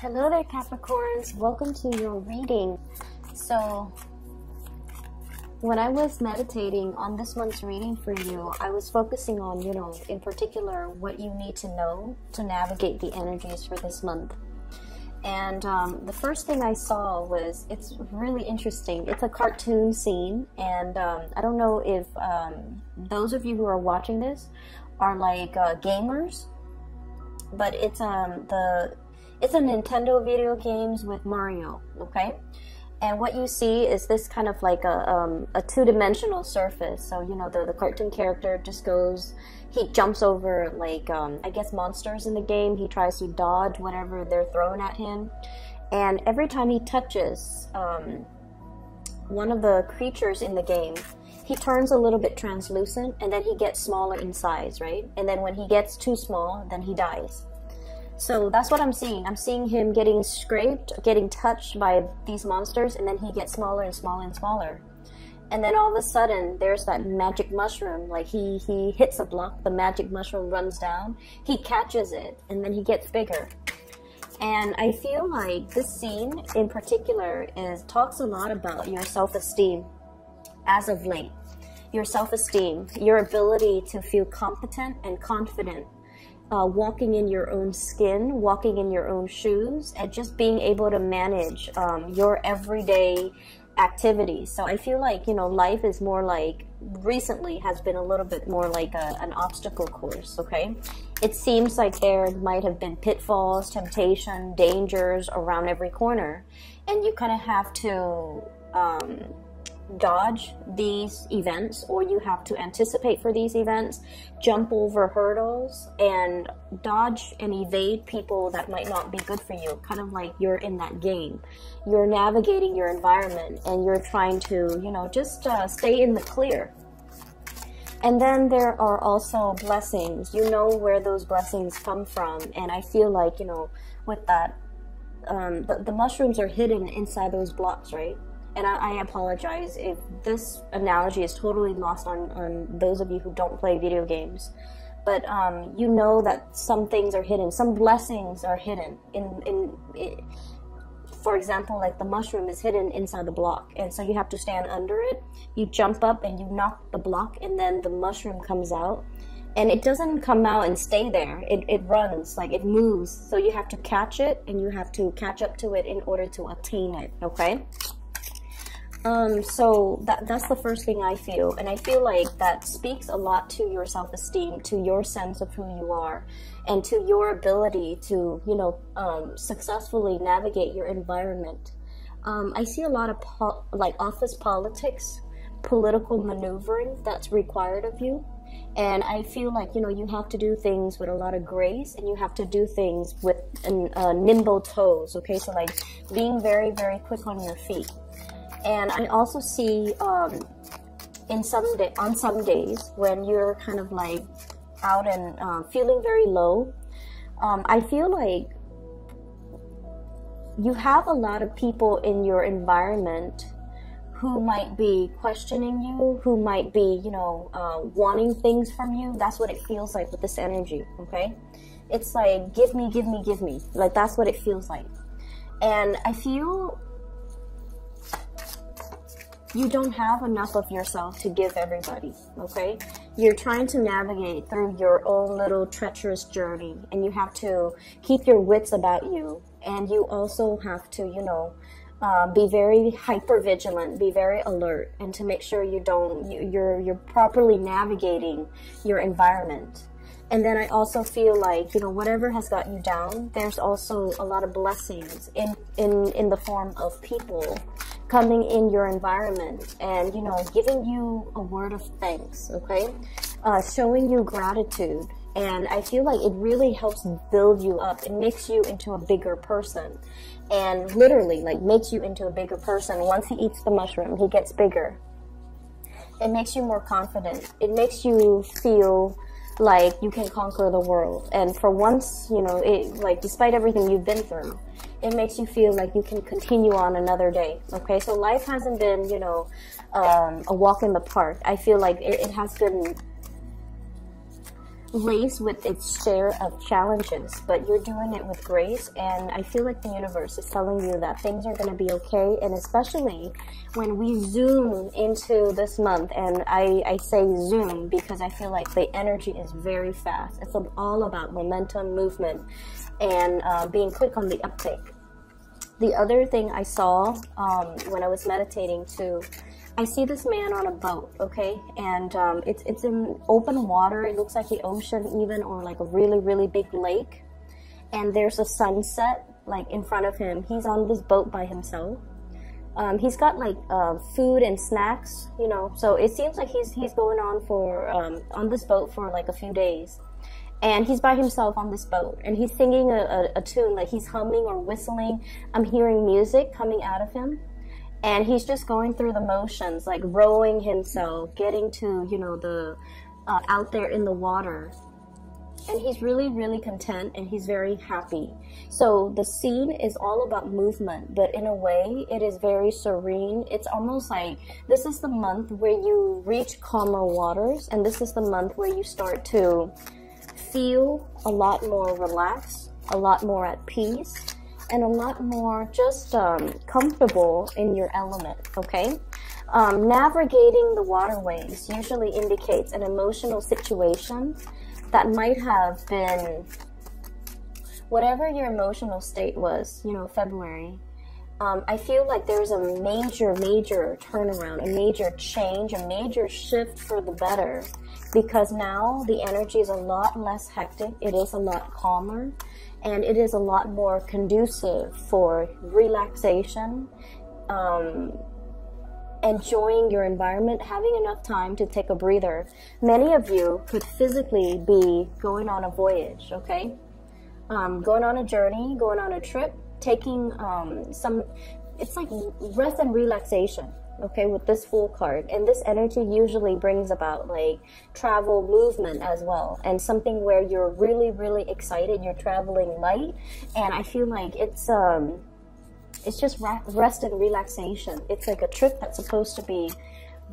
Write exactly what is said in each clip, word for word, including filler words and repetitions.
Hello there, Capricorns. Welcome to your reading. So when I was meditating on this month's reading for you, I was focusing on, you know, in particular, what you need to know to navigate the energies for this month. And um, the first thing I saw was, it's really interesting. It's a cartoon scene. And um, I don't know if um, those of you who are watching this are like uh, gamers, but it's um, the it's a Nintendo video games with Mario, okay? And what you see is this kind of like a, um, a two-dimensional surface. So, you know, the, the cartoon character just goes, he jumps over like, um, I guess, monsters in the game. He tries to dodge whatever they're thrown at him. And every time he touches um, one of the creatures in the game, he turns a little bit translucent, and then he gets smaller in size, right? And then when he gets too small, then he dies. So that's what I'm seeing. I'm seeing him getting scraped, getting touched by these monsters, and then he gets smaller and smaller and smaller. And then all of a sudden, there's that magic mushroom. Like he, he hits a block, the magic mushroom runs down, he catches it, and then he gets bigger. And I feel like this scene in particular is talks a lot about your self-esteem as of late. Your self-esteem, your ability to feel competent and confident. Uh, walking in your own skin, walking in your own shoes, and just being able to manage um, your everyday activities. So I feel like, you know, life is more like, recently has been a little bit more like a, an obstacle course, okay? It seems like there might have been pitfalls, temptation, dangers around every corner. And you kind of have to um, dodge these events, or you have to anticipate for these events, jump over hurdles, and dodge and evade people that might not be good for you. Kind of like you're in that game. You're navigating your environment, and you're trying to, you know, just uh, stay in the clear. And then there are also blessings. You know where those blessings come from, and I feel like, you know, with that, um, the, the mushrooms are hidden inside those blocks, right? And I, I apologize if this analogy is totally lost on, on those of you who don't play video games. But um, you know that some things are hidden. Some blessings are hidden. In, in, in, for example, like the mushroom is hidden inside the block. And so you have to stand under it. You jump up and you knock the block, and then the mushroom comes out. And it doesn't come out and stay there. It, it runs, like it moves. So you have to catch it, and you have to catch up to it in order to attain it, okay? Um, so that, that's the first thing I feel, and I feel like that speaks a lot to your self-esteem, to your sense of who you are, and to your ability to, you know, um, successfully navigate your environment. Um, I see a lot of po like office politics, political maneuvering that's required of you, and I feel like, you know, you have to do things with a lot of grace, and you have to do things with an, uh, nimble toes, okay, so like being very, very quick on your feet. And I also see um, in some day, on some days when you're kind of like out and uh, feeling very low, um, I feel like you have a lot of people in your environment who might be questioning you, who might be, you know, uh, wanting things from you. That's what it feels like with this energy, okay? It's like, give me, give me, give me. Like, that's what it feels like. And I feel you don't have enough of yourself to give everybody, okay? You're trying to navigate through your own little treacherous journey, and you have to keep your wits about you, and you also have to, you know, uh, be very hyper-vigilant, be very alert, and to make sure you don't, you, you're, you're properly navigating your environment. And then I also feel like, you know, whatever has got you down, there's also a lot of blessings in, in, in the form of people coming in your environment and, you know, giving you a word of thanks, okay? Uh, showing you gratitude. And I feel like it really helps build you up. It makes you into a bigger person. And literally, like, makes you into a bigger person. Once he eats the mushroom, he gets bigger. It makes you more confident. It makes you feel like you can conquer the world. And for once, you know, it, like, despite everything you've been through, it makes you feel like you can continue on another day, okay? So life hasn't been, you know, um, a walk in the park. I feel like it, it has been race with its share of challenges, but you're doing it with grace, and I feel like the universe is telling you that things are going to be okay. And especially when we zoom into this month, and I, I say zoom because I feel like the energy is very fast. It's all about momentum, movement, and uh, being quick on the uptake. The other thing I saw um, when I was meditating too, I see this man on a boat, okay, and um, it's, it's in open water. It looks like the ocean even, or like a really, really big lake, and there's a sunset like in front of him. He's on this boat by himself. Um, he's got like uh, food and snacks, you know, so it seems like he's, he's going on for, um, on this boat for like a few days. And he's by himself on this boat, and he's singing a, a, a tune, like he's humming or whistling. I'm hearing music coming out of him. And he's just going through the motions, like rowing himself, getting to, you know, the, uh, out there in the water. And he's really, really content, and he's very happy. So the scene is all about movement, but in a way, it is very serene. It's almost like this is the month where you reach calmer waters, and this is the month where you start to feel a lot more relaxed, a lot more at peace, and a lot more just um, comfortable in your element, okay? Um, navigating the waterways usually indicates an emotional situation that might have been whatever your emotional state was, you know, February. Um, I feel like there's a major, major turnaround, a major change, a major shift for the better, because now the energy is a lot less hectic, it is a lot calmer, and it is a lot more conducive for relaxation, um, enjoying your environment, having enough time to take a breather. Many of you could physically be going on a voyage, okay? Um, going on a journey, going on a trip, taking um, some, it's like rest and relaxation, okay, with this Fool card. And this energy usually brings about like travel movement as well, and something where you're really, really excited, you're traveling light. And I feel like it's um it's just rest and relaxation. It's like a trip that's supposed to be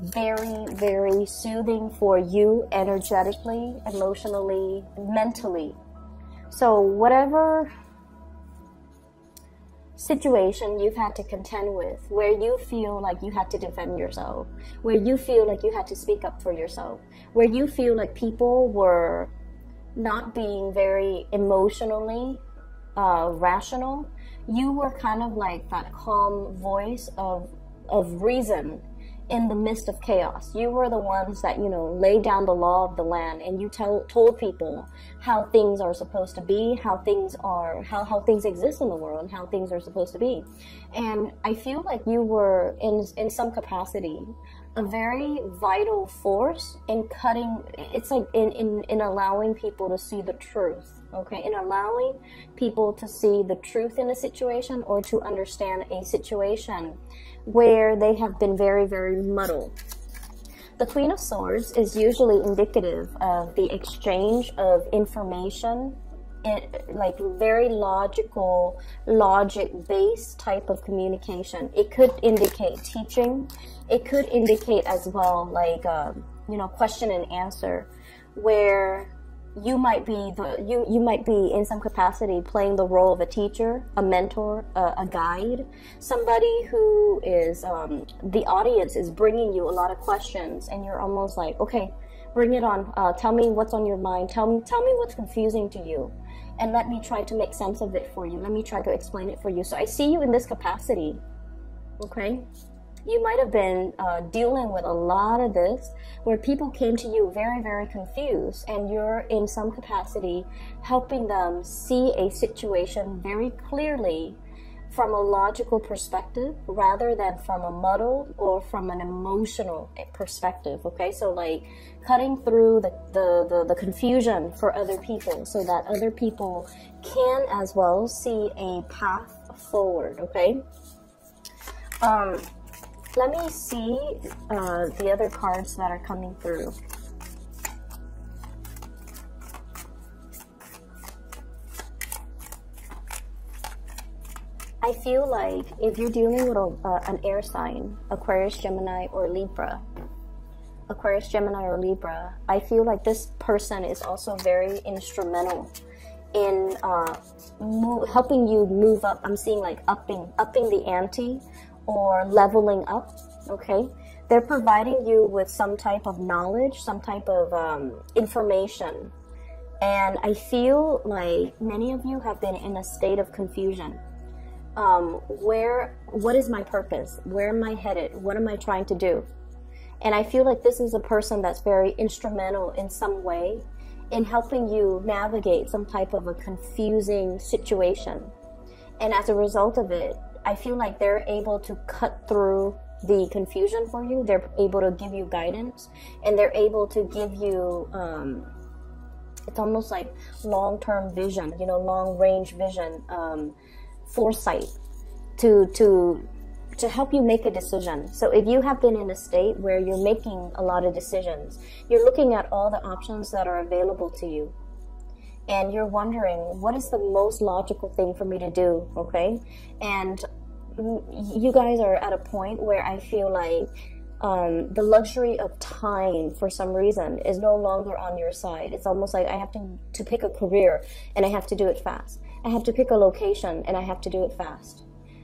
very, very soothing for you energetically, emotionally, mentally. So whatever situation you've had to contend with, where you feel like you had to defend yourself, where you feel like you had to speak up for yourself, where you feel like people were not being very emotionally uh, rational, you were kind of like that calm voice of, of reason in the midst of chaos. You were the ones that, you know, laid down the law of the land, and you tell, told people how things are supposed to be, how things are, how, how things exist in the world, and how things are supposed to be. And I feel like you were, in, in some capacity, a very vital force in cutting, it's like in, in, in allowing people to see the truth. Okay, in allowing people to see the truth in a situation, or to understand a situation where they have been very, very muddled. The Queen of Swords is usually indicative of the exchange of information, it, like very logical, logic-based type of communication. It could indicate teaching. It could indicate as well, like, um, you know, question and answer, where you might be the, you you might be in some capacity playing the role of a teacher, a mentor, uh, a guide, somebody who is um, the audience is bringing you a lot of questions, and you're almost like, okay, bring it on. Uh, tell me what's on your mind. Tell me tell me what's confusing to you, and let me try to make sense of it for you. Let me try to explain it for you. So I see you in this capacity, okay. You might have been uh, dealing with a lot of this, where people came to you very, very confused, and you're in some capacity helping them see a situation very clearly from a logical perspective, rather than from a muddled or from an emotional perspective, okay? So like cutting through the, the, the, the confusion for other people, so that other people can as well see a path forward, okay? Um, Let me see uh, the other cards that are coming through. I feel like if you're dealing with a, uh, an air sign, Aquarius, Gemini, or Libra, Aquarius, Gemini, or Libra, I feel like this person is also very instrumental in uh, mo helping you move up. I'm seeing like upping, upping the ante or leveling up, okay? They're providing you with some type of knowledge, some type of um, information. And I feel like many of you have been in a state of confusion. Um, where, what is my purpose? Where am I headed? What am I trying to do? And I feel like this is a person that's very instrumental in some way in helping you navigate some type of a confusing situation. And as a result of it, I feel like they're able to cut through the confusion for you. They're able to give you guidance, and they're able to give you, um, it's almost like long-term vision, you know, long-range vision, um, foresight to, to, to help you make a decision. So if you have been in a state where you're making a lot of decisions, you're looking at all the options that are available to you, and you're wondering, what is the most logical thing for me to do, okay? And you guys are at a point where I feel like um, the luxury of time, for some reason, is no longer on your side. It's almost like I have to, to pick a career, and I have to do it fast. I have to pick a location, and I have to do it fast.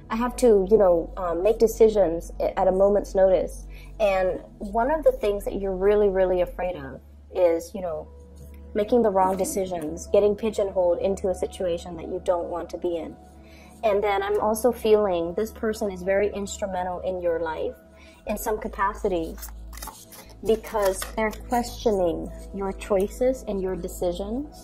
I have to, you know, um, make decisions at a moment's notice. And one of the things that you're really, really afraid of is, you know, making the wrong decisions, getting pigeonholed into a situation that you don't want to be in. And then I'm also feeling this person is very instrumental in your life in some capacity, because they're questioning your choices and your decisions.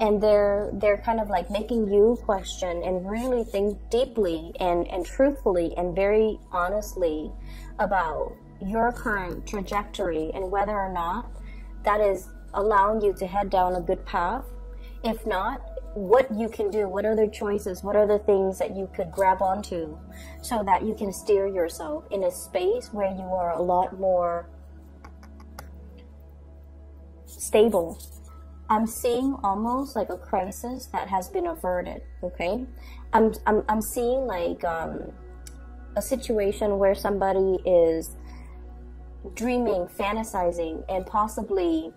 And they're, they're kind of like making you question and really think deeply and, and truthfully and very honestly about your current trajectory and whether or not that is allowing you to head down a good path. If not, what you can do, what are the choices, what are the things that you could grab onto so that you can steer yourself in a space where you are a lot more stable. I'm seeing almost like a crisis that has been averted, okay? I'm, I'm, I'm seeing like um, a situation where somebody is dreaming, fantasizing, and possibly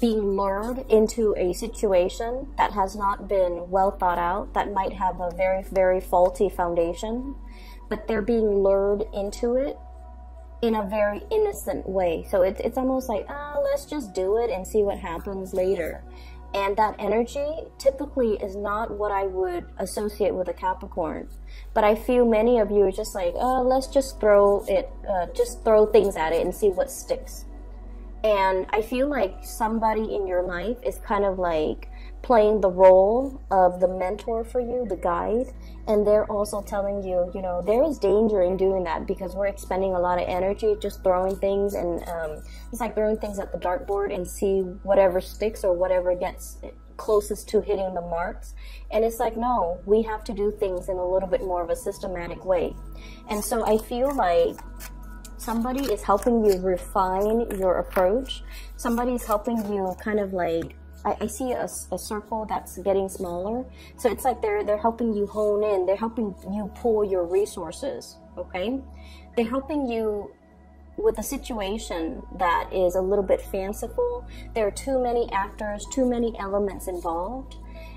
being lured into a situation that has not been well thought out, that might have a very, very faulty foundation, but they're being lured into it in a very innocent way. So it's, it's almost like, oh, let's just do it and see what happens later. And that energy typically is not what I would associate with a Capricorn. But I feel many of you are just like, oh, let's just throw it, uh, just throw things at it and see what sticks. And I feel like somebody in your life is kind of like playing the role of the mentor for you, the guide. And they're also telling you, you know, there is danger in doing that because we're expending a lot of energy just throwing things. And um, it's like throwing things at the dartboard and see whatever sticks or whatever gets closest to hitting the marks. And it's like, no, we have to do things in a little bit more of a systematic way. And so I feel like somebody is helping you refine your approach. Somebody's helping you kind of like, I, I see a, a circle that's getting smaller. So it's like they're, they're helping you hone in. They're helping you pull your resources, okay? They're helping you with a situation that is a little bit fanciful. There are too many actors, too many elements involved.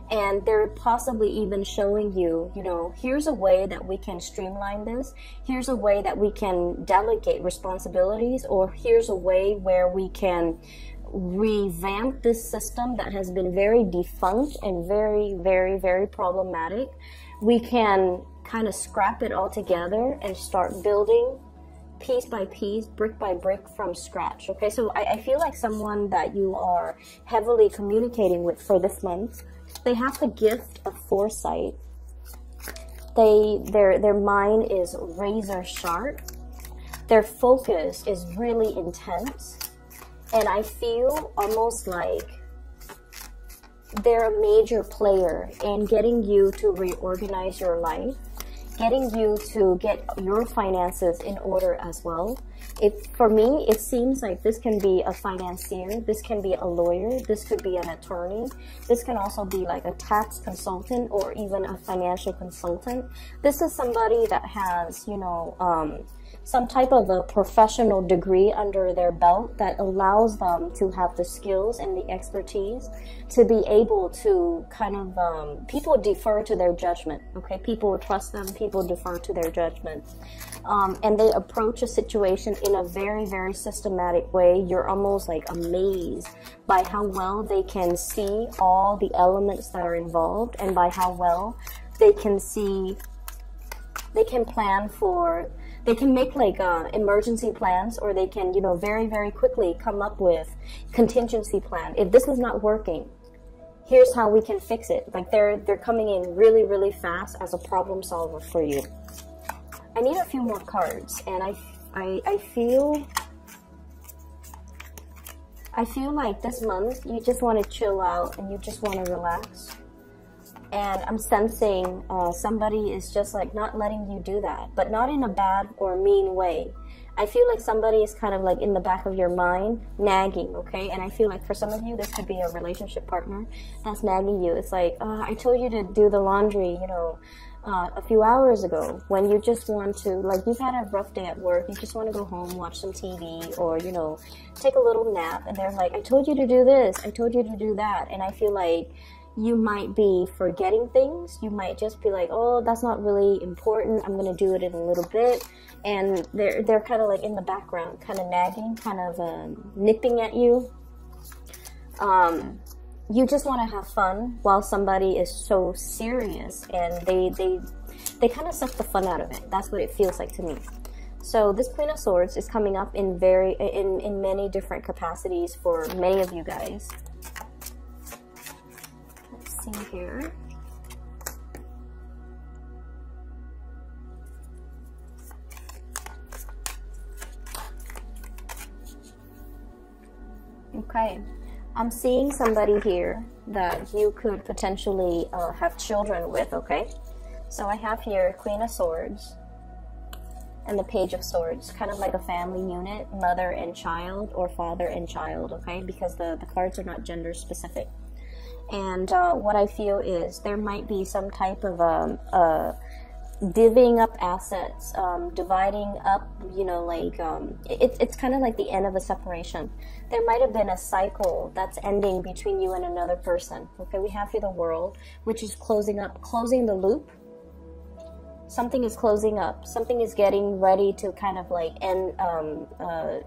And they're possibly even showing you, you know, here's a way that we can streamline this. Here's a way that we can delegate responsibilities, or here's a way where we can revamp this system that has been very defunct and very, very, very problematic. We can kind of scrap it all together and start building piece by piece, brick by brick from scratch. Okay, so I, I feel like someone that you are heavily communicating with for this month, they have the gift of foresight. They, their, their mind is razor sharp. Their focus is really intense. And I feel almost like they're a major player in getting you to reorganize your life, getting you to get your finances in order as well, It, for me, it seems like this can be a financier, this can be a lawyer, this could be an attorney, this can also be like a tax consultant or even a financial consultant. This is somebody that has, you know, um, some type of a professional degree under their belt that allows them to have the skills and the expertise to be able to kind of, um, people defer to their judgment, okay? People trust them, people defer to their judgment. Um, and they approach a situation in a very, very systematic way. You're almost like amazed by how well they can see all the elements that are involved and by how well they can see, they can plan for, they can make like uh, emergency plans, or they can, you know, very, very quickly come up with contingency plan. If this is not working, here's how we can fix it. Like they're, they're coming in really, really fast as a problem solver for you. I need a few more cards, and I, I, I feel, I feel like this month you just want to chill out and you just want to relax. And I'm sensing uh, somebody is just like not letting you do that, but not in a bad or mean way. I feel like somebody is kind of like in the back of your mind, nagging, okay? And I feel like for some of you, this could be a relationship partner that's nagging you. It's like, uh, I told you to do the laundry, you know, Uh, a few hours ago, when you just want to, like, you've had a rough day at work, you just want to go home, watch some T V, or, you know, take a little nap, and they're like, I told you to do this, I told you to do that. And I feel like you might be forgetting things. You might just be like, oh, that's not really important, I'm gonna do it in a little bit. And they're, they're kind of like in the background, kind of nagging, kind of uh, nipping at you. Um, You just want to have fun while somebody is so serious, and they they they kind of suck the fun out of it. That's what it feels like to me. So this Queen of Swords is coming up in very in in many different capacities for many of you guys. Let's see here. Okay. I'm seeing somebody here that you could potentially uh, have children with, okay? So I have here Queen of Swords and the Page of Swords, kind of like a family unit, mother and child or father and child, okay? Because the, the cards are not gender specific. And uh, what I feel is there might be some type of um, uh, divvying up assets, um, dividing up, you know, like, um, it, it's kind of like the end of a separation. There might have been a cycle that's ending between you and another person. Okay, we have here the World, which is closing up, closing the loop. Something is closing up. Something is getting ready to kind of like end, um, uh,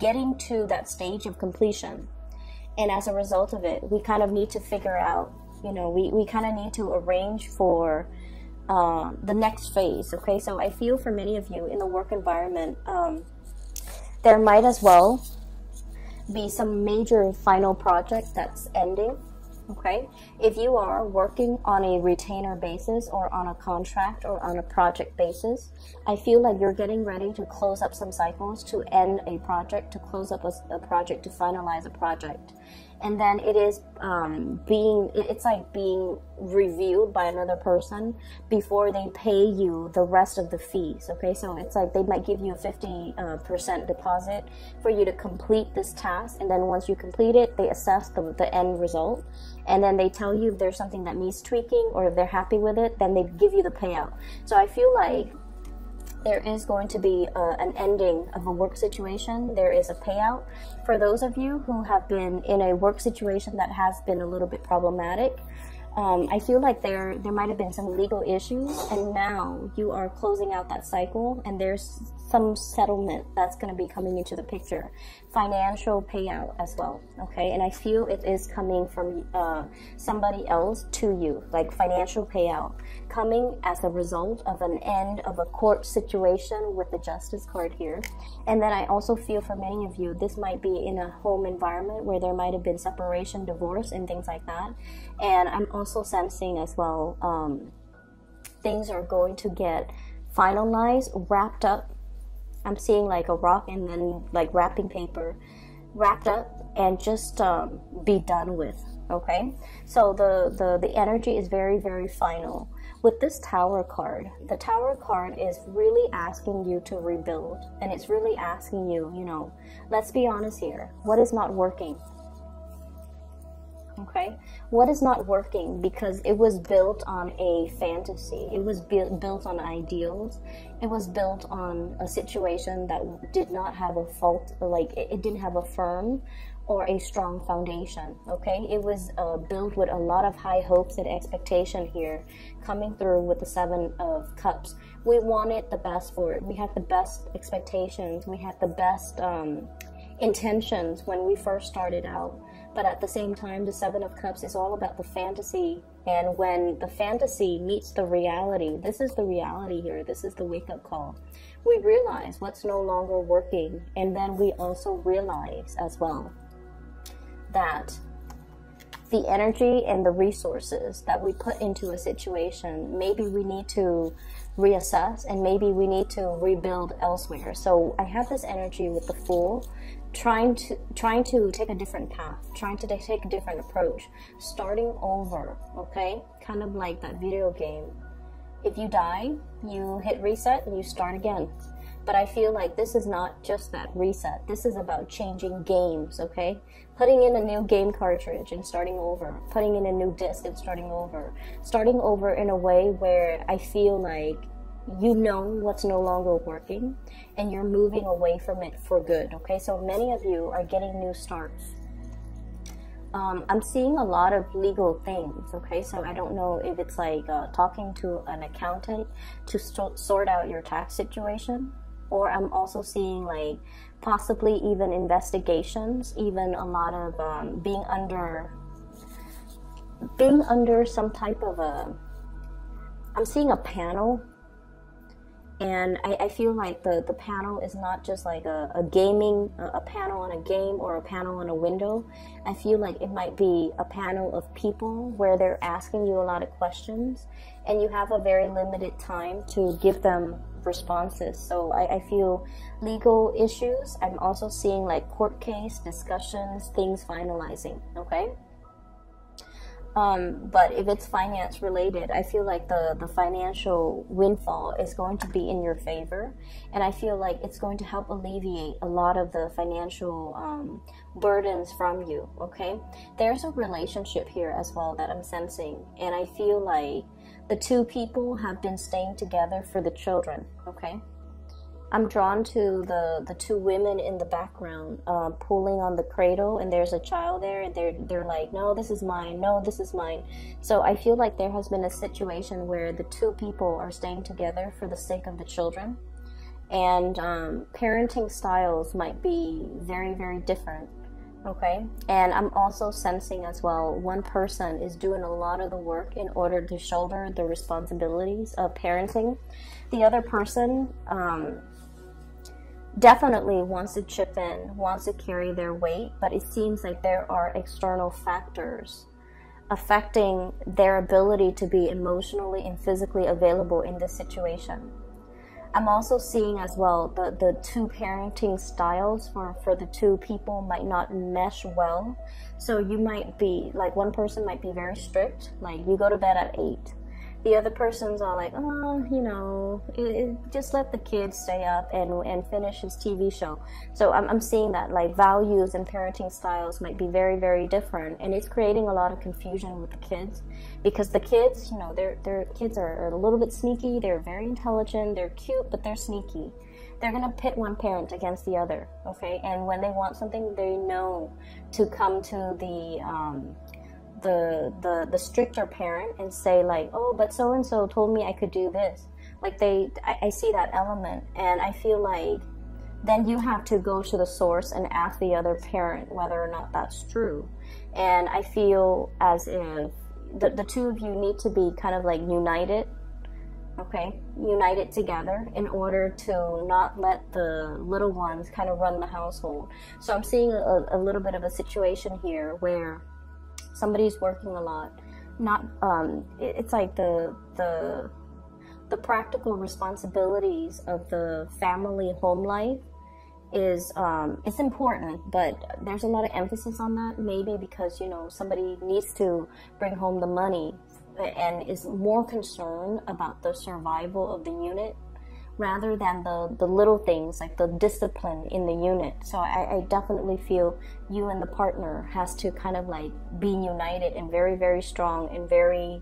getting to that stage of completion. And as a result of it, we kind of need to figure out, you know, we, we kind of need to arrange for Uh, the next phase, okay? So I feel for many of you in the work environment, um, there might as well be some major final project that's ending, okay? If you are working on a retainer basis or on a contract or on a project basis, I feel like you're getting ready to close up some cycles, to end a project, to close up a, a project, to finalize a project. And then it is um, being, it's like being reviewed by another person before they pay you the rest of the fees, okay? So it's like they might give you a fifty percent uh, deposit for you to complete this task. And then once you complete it, they assess the, the end result. And then they tell you if there's something that needs tweaking, or if they're happy with it, then they give you the payout. So I feel like there is going to be uh, an ending of a work situation. There is a payout. For those of you who have been in a work situation that has been a little bit problematic, um, I feel like there, there might have been some legal issues, and now you are closing out that cycle, and there's some settlement that's going to be coming into the picture. Financial payout as well, okay? And I feel it is coming from uh, somebody else to you, like financial payout, coming as a result of an end of a court situation with the Justice card here. And then I also feel for many of you, this might be in a home environment where there might have been separation, divorce, and things like that. And I'm also sensing as well, um, things are going to get finalized, wrapped up. I'm seeing like a rock and then like wrapping paper wrapped up and just um, be done with, okay? So the, the, the energy is very, very final. with this Tower card. The Tower card is really asking you to rebuild, and it's really asking you, you know, let's be honest here, what is not working? Okay, what is not working? Because it was built on a fantasy, it was built built on ideals, it was built on a situation that did not have a fault, like it, it didn't have a firm or a strong foundation. Okay, it was uh, built with a lot of high hopes and expectation here, coming through with the Seven of Cups. We wanted the best for it, we had the best expectations, we had the best um, intentions when we first started out. But at the same time, the Seven of Cups is all about the fantasy, and when the fantasy meets the reality, this is the reality here, this is the wake-up call. We realize what's no longer working, and then we also realize as well that the energy and the resources that we put into a situation, maybe we need to reassess and maybe we need to rebuild elsewhere. So I have this energy with the Fool, trying to trying to take a different path, trying to take a different approach, starting over. Okay, kind of like that video game. If you die, you hit reset and you start again. But I feel like this is not just that reset. This is about changing games, okay? Putting in a new game cartridge and starting over. Putting in a new disc and starting over. Starting over in a way where I feel like you know what's no longer working and you're moving away from it for good, okay? So many of you are getting new starts. Um, I'm seeing a lot of legal things, okay? So I don't know if it's like uh, talking to an accountant to sort out your tax situation, or I'm also seeing like possibly even investigations, even a lot of um, being under being under some type of a, I'm seeing a panel. And I, I feel like the, the panel is not just like a, a gaming, a, a panel on a game or a panel on a window. I feel like it might be a panel of people where they're asking you a lot of questions and you have a very limited time to give them responses. So I, I feel legal issues. I'm also seeing like court case discussions, things finalizing, okay? Um, but if it's finance related, I feel like the, the financial windfall is going to be in your favor. And I feel like it's going to help alleviate a lot of the financial um, burdens from you, okay? There's a relationship here as well that I'm sensing. And I feel like the two people have been staying together for the children, okay? I'm drawn to the, the two women in the background uh, pulling on the cradle, and there's a child there, and they're, they're like, no, this is mine, no, this is mine. So I feel like there has been a situation where the two people are staying together for the sake of the children. And um, parenting styles might be very, very different, okay? And I'm also sensing as well, one person is doing a lot of the work in order to shoulder the responsibilities of parenting. The other person, um, definitely wants to chip in, wants to carry their weight, but it seems like there are external factors affecting their ability to be emotionally and physically available in this situation. I'm also seeing as well the, the two parenting styles for, for the two people might not mesh well. So you might be, like one person might be very strict, like you go to bed at eight. The other person's all like, oh, you know, it, it, just let the kid stay up and, and finish his T V show. So I'm, I'm seeing that like values and parenting styles might be very, very different. And it's creating a lot of confusion with the kids, because the kids, you know, their, their kids are, are a little bit sneaky. They're very intelligent. They're cute, but they're sneaky. They're going to pit one parent against the other. Okay. And when they want something, they know to come to the, um, The, the the stricter parent and say like, oh, but so-and-so told me I could do this. Like they, I, I see that element, and I feel like then you have to go to the source and ask the other parent whether or not that's true. And I feel as if the, the two of you need to be kind of like united, okay? United together in order to not let the little ones kind of run the household. So I'm seeing a, a little bit of a situation here where somebody's working a lot. Not um, it, it's like the the the practical responsibilities of the family home life is um, it's important, but there's a lot of emphasis on that. Maybe because you know somebody needs to bring home the money and is more concerned about the survival of the unit rather than the, the little things like the discipline in the unit. So I, I definitely feel you and the partner has to kind of like be united and very, very strong and very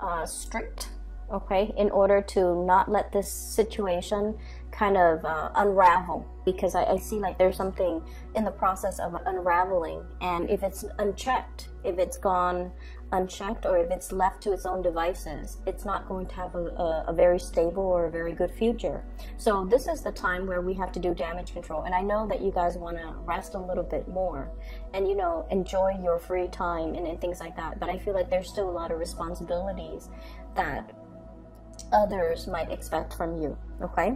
uh, strict, okay, in order to not let this situation kind of uh, unravel, because I, I see like there's something in the process of unraveling, and if it's unchecked, if it's gone unchecked, or if it's left to its own devices, it's not going to have a, a, a very stable or a very good future. So this is the time where we have to do damage control, and I know that you guys want to rest a little bit more and, you know, enjoy your free time and, and things like that, but I feel like there's still a lot of responsibilities that others might expect from you, okay?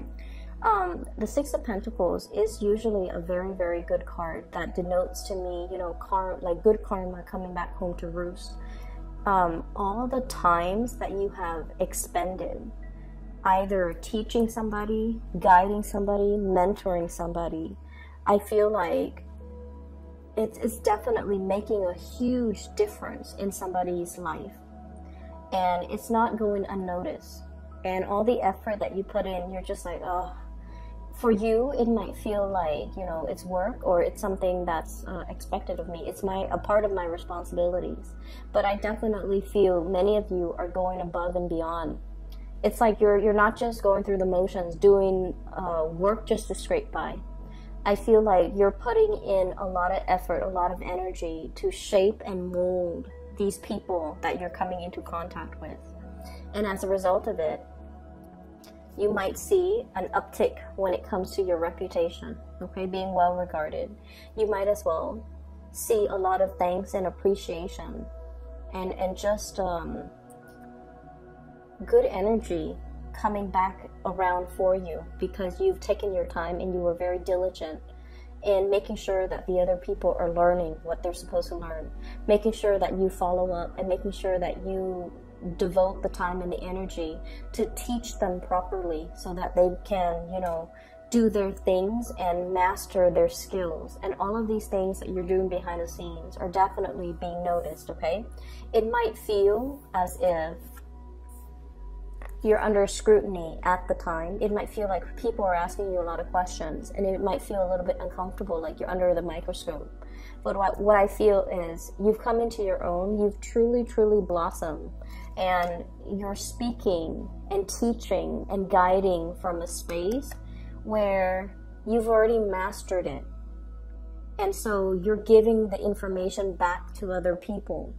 Um, the Six of Pentacles is usually a very, very good card that denotes to me, you know, car like good karma coming back home to roost. Um, all the times that you have expended, either teaching somebody, guiding somebody, mentoring somebody, I feel like it's, it's definitely making a huge difference in somebody's life. And it's not going unnoticed. And all the effort that you put in, you're just like, oh. For you, it might feel like, you know, it's work or it's something that's uh, expected of me. It's my a part of my responsibilities. But I definitely feel many of you are going above and beyond. It's like you're, you're not just going through the motions, doing uh, work just to scrape by. I feel like you're putting in a lot of effort, a lot of energy to shape and mold these people that you're coming into contact with. And as a result of it, you might see an uptick when it comes to your reputation, okay, being well regarded. You might as well see a lot of thanks and appreciation and, and just um, good energy coming back around for you, because you've taken your time and you were very diligent in making sure that the other people are learning what they're supposed to learn, making sure that you follow up and making sure that you devote the time and the energy to teach them properly so that they can, you know, do their things and master their skills. And all of these things that you're doing behind the scenes are definitely being noticed, okay? It might feel as if you're under scrutiny at the time. It might feel like people are asking you a lot of questions, and it might feel a little bit uncomfortable, like you're under the microscope. But what, what I feel is you've come into your own, you've truly, truly blossomed, and you're speaking and teaching and guiding from a space where you've already mastered it. And so you're giving the information back to other people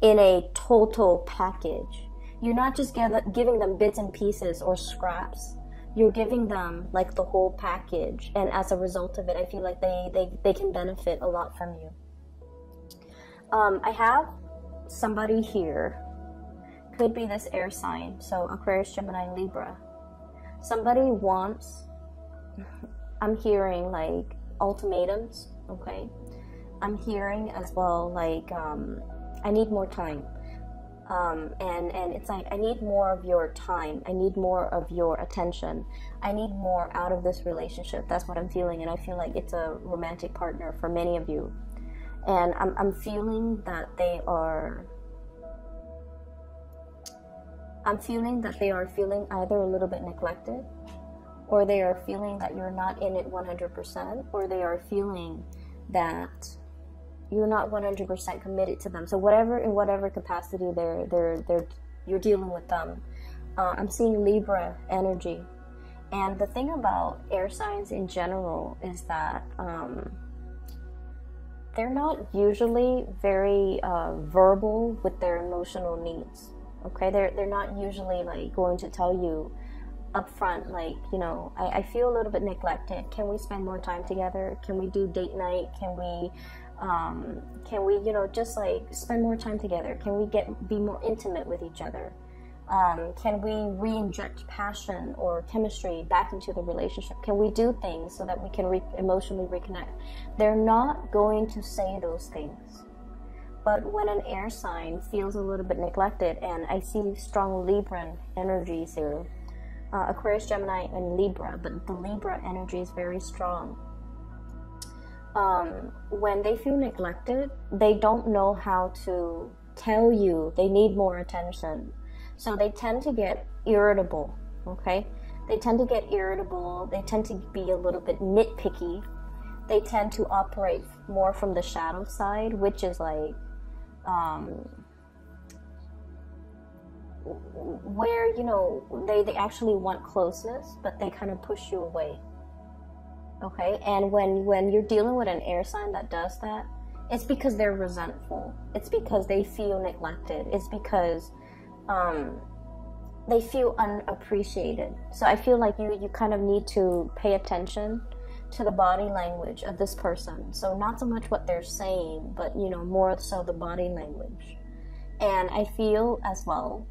in a total package. You're not just give, giving them bits and pieces or scraps. You're giving them like the whole package. And as a result of it, I feel like they, they, they can benefit a lot from you. Um, I have somebody here. Could be this air sign. So Aquarius, Gemini, Libra. Somebody wants, I'm hearing like ultimatums, okay? I'm hearing as well like um, I need more time. Um, and, and it's like, I need more of your time. I need more of your attention. I need more out of this relationship. That's what I'm feeling. And I feel like it's a romantic partner for many of you. And I'm, I'm feeling that they are, I'm feeling that they are feeling either a little bit neglected, or they are feeling that you're not in it one hundred percent, or they are feeling that you're not one hundred percent committed to them. So whatever, in whatever capacity they're, they're, they're, you're dealing with them. Uh, I'm seeing Libra energy. And the thing about air signs in general is that um, they're not usually very uh, verbal with their emotional needs. Okay, they're, they're not usually like going to tell you up front, like, you know, I, I feel a little bit neglected. Can we spend more time together? Can we do date night? Can we... Um, can we, you know, just like spend more time together? Can we get be more intimate with each other? Um, can we re-inject passion or chemistry back into the relationship? Can we do things so that we can re emotionally reconnect? They're not going to say those things. But when an air sign feels a little bit neglected, and I see strong Libran energies here, uh, Aquarius, Gemini, and Libra, but the Libra energy is very strong. Um, when they feel neglected, they don't know how to tell you they need more attention. So they tend to get irritable, okay? They tend to get irritable. They tend to be a little bit nitpicky. They tend to operate more from the shadow side, which is like um, where, you know, they, they actually want closeness, but they kind of push you away, okay? And when, when you're dealing with an air sign that does that, it's because they're resentful. It's because they feel neglected. It's because um, they feel unappreciated. So I feel like you, you kind of need to pay attention to the body language of this person. So not so much what they're saying, but, you know, more so the body language. And I feel as well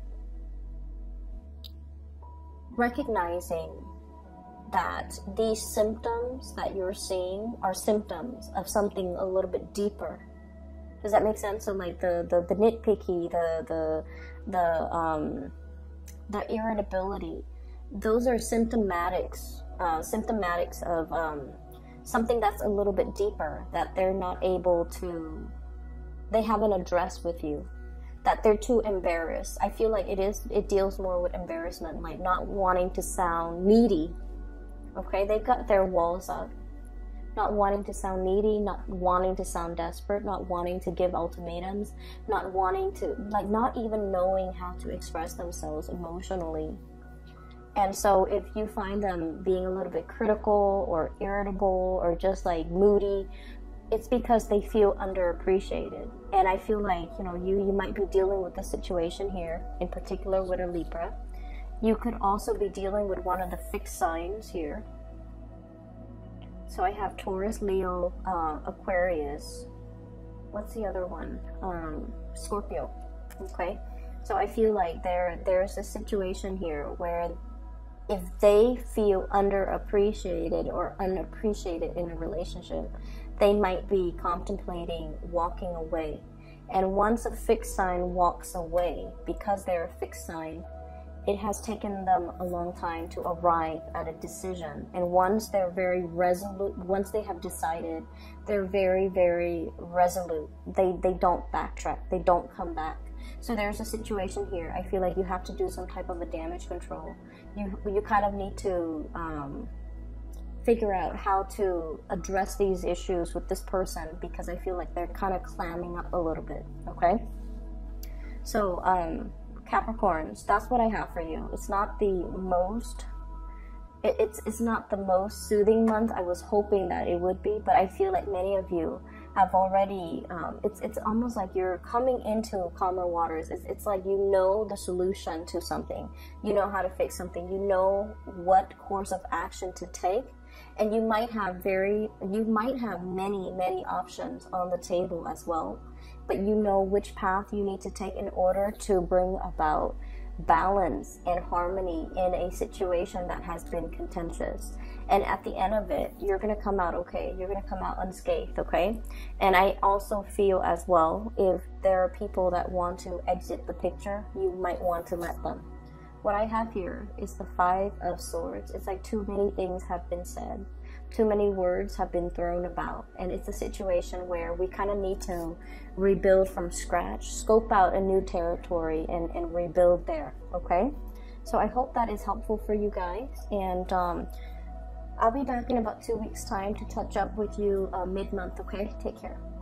recognizing that these symptoms that you're seeing are symptoms of something a little bit deeper. Does that make sense? So like the the, the nitpicky, the the the um the irritability, those are symptomatics uh, symptomatics of um something that's a little bit deeper, that they're not able to, they haven't addressed with you, that they're too embarrassed. I feel like it is it deals more with embarrassment, like not wanting to sound needy. Okay, they've got their walls up. Not wanting to sound needy, not wanting to sound desperate, not wanting to give ultimatums, not wanting to, like, not even knowing how to express themselves emotionally. And so if you find them being a little bit critical or irritable or just like moody, it's because they feel underappreciated. And I feel like, you know, you, you might be dealing with the situation here, in particular with a Libra. You could also be dealing with one of the fixed signs here. So I have Taurus, Leo, uh, Aquarius. What's the other one? Um, Scorpio. Okay. So I feel like there there's a situation here where if they feel underappreciated or unappreciated in a relationship, they might be contemplating walking away. And once a fixed sign walks away, because they're a fixed sign, it has taken them a long time to arrive at a decision. And once they're very resolute, once they have decided, they're very, very resolute. They, they don't backtrack. They don't come back. So there's a situation here. I feel like you have to do some type of a damage control. You, you kind of need to um, figure out how to address these issues with this person, because I feel like they're kind of clamming up a little bit, okay? So, um... Capricorns, that's what I have for you. It's not the most, it, it's, it's not the most soothing month. I was hoping that it would be, but I feel like many of you have already, um, it's, it's almost like you're coming into calmer waters. It's, it's like you know the solution to something. You know how to fix something. You know what course of action to take. And you might have very, you might have many, many options on the table as well. But you know which path you need to take in order to bring about balance and harmony in a situation that has been contentious. And at the end of it, you're going to come out okay. You're going to come out unscathed, okay? And I also feel as well, if there are people that want to exit the picture, you might want to let them. What I have here is the Five of Swords. It's like too many things have been said. Too many words have been thrown about, and it's a situation where we kind of need to rebuild from scratch, scope out a new territory, and, and rebuild there, okay? So I hope that is helpful for you guys, and um, I'll be back in about two weeks' time to touch up with you uh, mid-month, okay? Take care.